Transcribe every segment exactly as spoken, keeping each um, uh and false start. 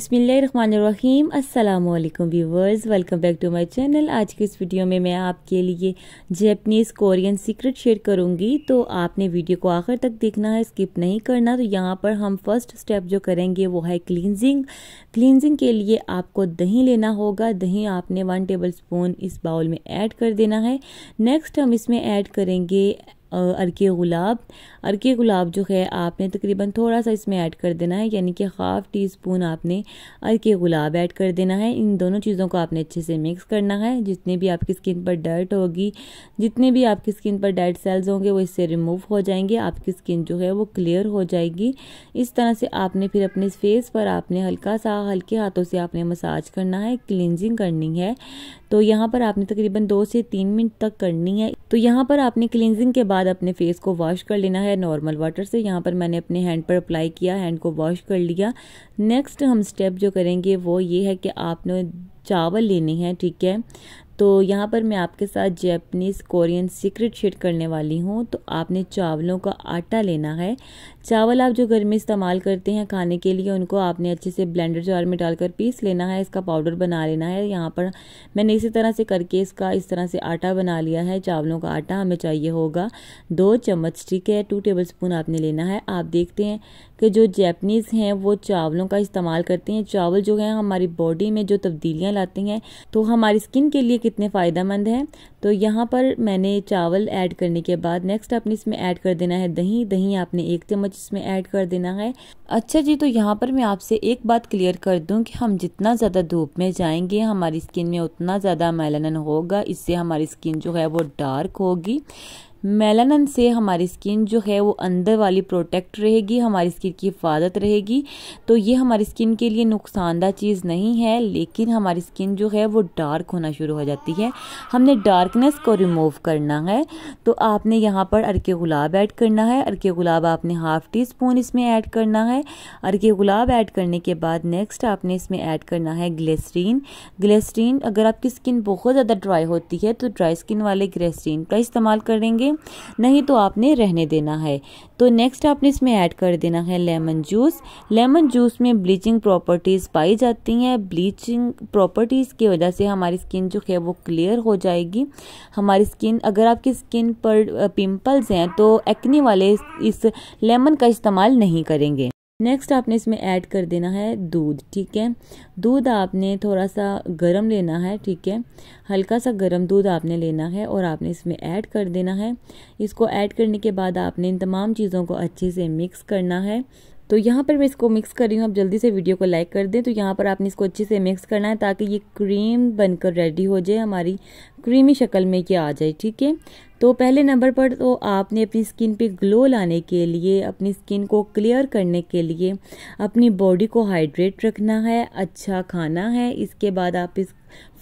बिस्मिल्लाहिर्रहमानिर्रहीम। अस्सलामुअलैकुम viewers, welcome back to my channel. आज के इस वीडियो में मैं आपके लिए जैपनीज़ कोरियन सीक्रेट शेयर करूंगी, तो आपने वीडियो को आखिर तक देखना है, स्किप नहीं करना। तो यहाँ पर हम फर्स्ट स्टेप जो करेंगे वो है क्लींजिंग। क्लींजिंग के लिए आपको दही लेना होगा। दही आपने वन टेबल स्पून इस बाउल में ऐड कर देना है। नेक्स्ट हम इसमें ऐड करेंगे अरके गुलाब। अरके गुलाब जो है आपने तकरीबन थोड़ा सा इसमें ऐड कर देना है, यानी कि हाफ़ टी स्पून आपने अरके गुलाब ऐड कर देना है। इन दोनों चीज़ों को आपने अच्छे से मिक्स करना है। जितने भी आपकी स्किन पर डर्ट होगी, जितने भी आपकी स्किन पर डेड सेल्स होंगे वो इससे रिमूव हो जाएंगे। आपकी स्किन जो है वो क्लियर हो जाएगी। इस तरह से आपने फिर अपने फेस पर आपने हल्का सा हल्के हाथों से आपने मसाज करना है, क्लींजिंग करनी है। तो यहाँ पर आपने तकरीबन दो से तीन मिनट तक करनी है। तो यहाँ पर आपने क्लींजिंग के बाद अपने फेस को वॉश कर लेना है नॉर्मल वाटर से। यहाँ पर मैंने अपने हैंड पर अप्लाई किया, हैंड को वॉश कर लिया। नेक्स्ट हम स्टेप जो करेंगे वो ये है कि आपने चावल लेने हैं, ठीक है। तो यहाँ पर मैं आपके साथ जैपनीज़ कोरियन सीक्रेट शेयर करने वाली हूँ। तो आपने चावलों का आटा लेना है। चावल आप जो घर में इस्तेमाल करते हैं खाने के लिए, उनको आपने अच्छे से ब्लेंडर जार में डालकर पीस लेना है, इसका पाउडर बना लेना है। यहाँ पर मैंने इसी तरह से करके इसका इस तरह से आटा बना लिया है। चावलों का आटा हमें चाहिए होगा दो चम्मच, ठीक है। टू टेबल स्पून आपने लेना है। आप देखते हैं कि जो जैपनीज़ हैं वो चावलों का इस्तेमाल करते हैं। चावल जो है हमारी बॉडी में जो तब्दीलियाँ लाते हैं, तो हमारी स्किन के लिए कितने फ़ायदेमंद है। तो यहाँ पर मैंने चावल ऐड करने के बाद नेक्स्ट आपने इसमें ऐड कर देना है दही। दही आपने एक चम्मच इसमें ऐड कर देना है। अच्छा जी, तो यहाँ पर मैं आपसे एक बात क्लियर कर दूं कि हम जितना ज़्यादा धूप में जाएंगे हमारी स्किन में उतना ज़्यादा मेलानिन होगा। इससे हमारी स्किन जो है वो डार्क होगी। मेलानिन से हमारी स्किन जो है वो अंदर वाली प्रोटेक्ट रहेगी, हमारी स्किन की हिफाजत रहेगी। तो ये हमारी स्किन के लिए नुकसानदायक चीज़ नहीं है, लेकिन हमारी स्किन जो है वो डार्क होना शुरू हो जाती है। हमने डार्कनेस को रिमूव करना है। तो आपने यहाँ पर अरके गुलाब ऐड करना है। अरके गुलाब आपने हाफ़ टी स्पून इसमें ऐड करना है। अरके गुलाब ऐड करने के बाद नेक्स्ट आपने इसमें ऐड करना है ग्लिसरीन। ग्लिसरीन अगर आपकी स्किन बहुत ज़्यादा ड्राई होती है तो ड्राई स्किन वाले ग्लिसरीन का इस्तेमाल करेंगे, नहीं तो आपने रहने देना है। तो नेक्स्ट आपने इसमें ऐड कर देना है लेमन जूस। लेमन जूस में ब्लीचिंग प्रॉपर्टीज़ पाई जाती हैं। ब्लीचिंग प्रॉपर्टीज़ की वजह से हमारी स्किन जो है वो क्लियर हो जाएगी। हमारी स्किन, अगर आपकी स्किन पर पिंपल्स हैं तो एक्ने वाले इस लेमन का इस्तेमाल नहीं करेंगे। नेक्स्ट आपने इसमें ऐड कर देना है दूध, ठीक है। दूध आपने थोड़ा सा गरम लेना है, ठीक है। हल्का सा गरम दूध आपने लेना है और आपने इसमें ऐड कर देना है। इसको ऐड करने के बाद आपने इन तमाम चीज़ों को अच्छे से मिक्स करना है। तो यहाँ पर मैं इसको मिक्स कर रही हूँ। आप जल्दी से वीडियो को लाइक कर दें। तो यहाँ पर आपने इसको अच्छे से मिक्स करना है ताकि ये क्रीम बनकर रेडी हो जाए, हमारी क्रीमी शक्ल में ये आ जाए, ठीक है। तो पहले नंबर पर तो आपने अपनी स्किन पे ग्लो लाने के लिए, अपनी स्किन को क्लियर करने के लिए अपनी बॉडी को हाइड्रेट रखना है, अच्छा खाना है। इसके बाद आप इस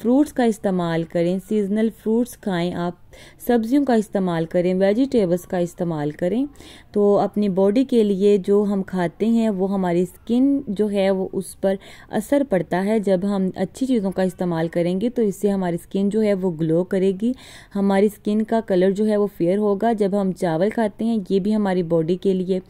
फ्रूट्स का इस्तेमाल करें, सीजनल फ्रूट्स खाएं, आप सब्जियों का इस्तेमाल करें, वेजिटेबल्स का इस्तेमाल करें। तो अपनी बॉडी के लिए जो हम खाते हैं वो हमारी स्किन जो है वो उस पर असर पड़ता है। जब हम अच्छी चीज़ों का इस्तेमाल करेंगे तो इससे हमारी स्किन जो है वो ग्लो करेगी, हमारी स्किन का कलर जो है वो फेयर होगा। जब हम चावल खाते हैं ये भी हमारी बॉडी के लिए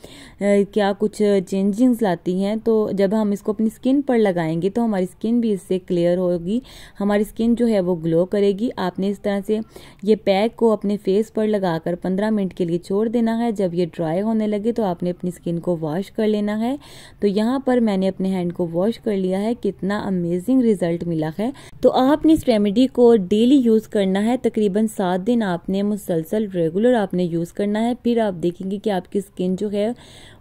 क्या कुछ चेंजिंग्स लाती हैं। तो जब हम इसको अपनी स्किन पर लगाएंगे तो हमारी स्किन भी इससे क्लियर होगी, हमारी स्किन जो है वो ग्लो करेगी। आपने इस तरह से ये पैक को अपने फेस पर लगाकर पंद्रह मिनट के लिए छोड़ देना है। जब ये ड्राई होने लगे तो आपने अपनी स्किन को वॉश कर लेना है। तो यहाँ पर मैंने अपने हैंड को वॉश कर लिया है। कितना अमेजिंग रिजल्ट मिला है। तो आपने इस रेमेडी को डेली यूज़ करना है। तकरीबन सात दिन आपने मुसलसल रेगुलर आपने यूज़ करना है। फिर आप देखेंगे कि आपकी स्किन जो है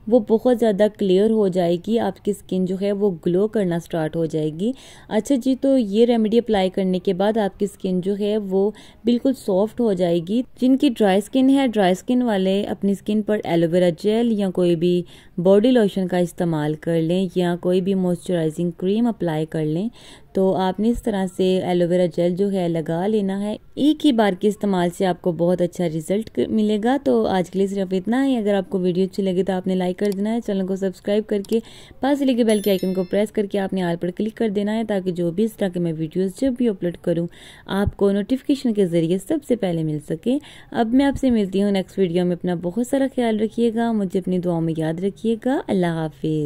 वो बहुत ज़्यादा क्लियर हो जाएगी, आपकी स्किन जो है वो ग्लो करना स्टार्ट हो जाएगी। अच्छा जी, तो ये रेमेडी अप्लाई करने के बाद आपकी स्किन जो है वो बिल्कुल सॉफ्ट हो जाएगी। जिनकी ड्राई स्किन है, ड्राई स्किन वाले अपनी स्किन पर एलोवेरा जेल या कोई भी बॉडी लोशन का इस्तेमाल कर लें या कोई भी मॉइस्चराइजिंग क्रीम अप्लाई कर लें। तो आपने इस तरह से एलोवेरा जेल जो है लगा लेना है। एक ही बार के इस्तेमाल से आपको बहुत अच्छा रिजल्ट मिलेगा। तो आज के लिए सिर्फ इतना ही। अगर आपको वीडियो अच्छी लगे तो आपने लाइक कर देना है, चैनल को सब्सक्राइब करके पास लेके बेल के आइकन को प्रेस करके आपने ऑल पर क्लिक कर देना है, ताकि जो भी इस तरह के मैं वीडियोस जब भी अपलोड करूँ आपको नोटिफिकेशन के ज़रिए सबसे पहले मिल सके। अब मैं आपसे मिलती हूँ नेक्स्ट वीडियो में। अपना बहुत सारा ख्याल रखिएगा, मुझे अपनी दुआ में याद रखिएगा। अल्लाह हाफिज़।